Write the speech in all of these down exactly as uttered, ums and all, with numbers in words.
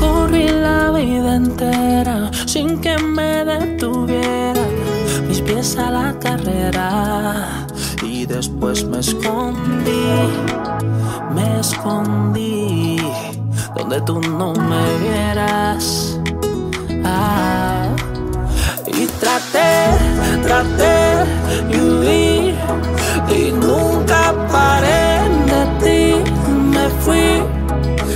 Corrí la vida entera sin que me detuviera, mis pies a la carrera, y después me escondí, me escondí, donde tú no me vieras. Ah. Y traté, traté y huí, y nunca paré de ti, me fui,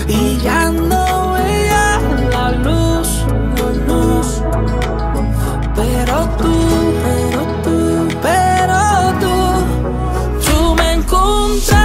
y ya no veía la luz, la luz, pero tú, pero tú, pero tú, tú me encontraste.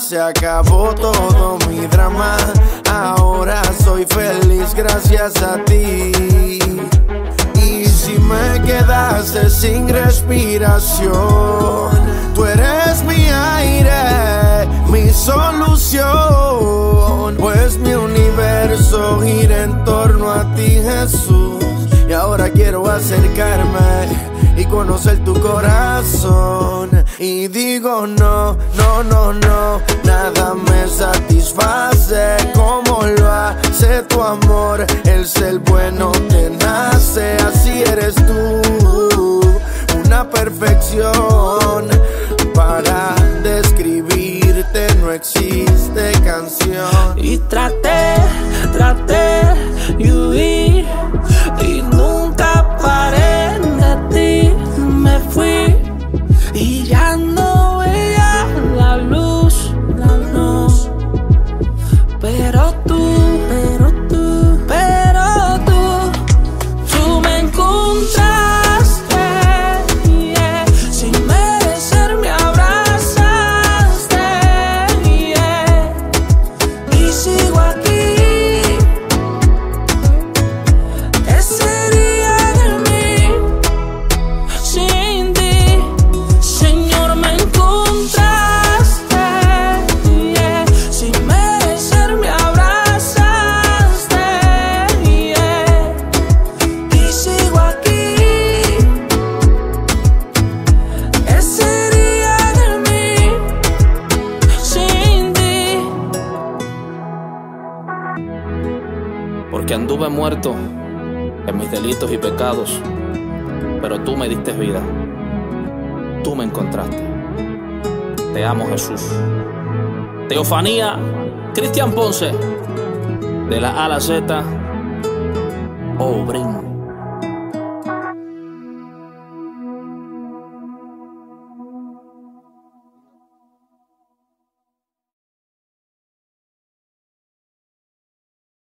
Se acabó todo mi drama, ahora soy feliz gracias a ti. Y si me quedaste sin respiración, tú eres mi aire, mi solución, pues mi universo gira en torno a ti, Jesús. Y ahora quiero acercarme y conocer tu corazón, y digo no, no, no, no, nada me satisface como lo hace tu amor, el ser bueno te nace, así eres tú, una perfección, para describirte no existe canción. Y traté, traté y huí, y nunca paré de ti, me fui, y ya no veía la luz, la luz, pero tú, pero tú, pero tú, tú me encontraste, yeah. Sin merecer me abrazaste, yeah. Y sigo aquí. Porque anduve muerto en mis delitos y pecados, pero tú me diste vida, tú me encontraste. Te amo, Jesús. Teofanía, Christian Ponce, de la A a la Z, Obrinn.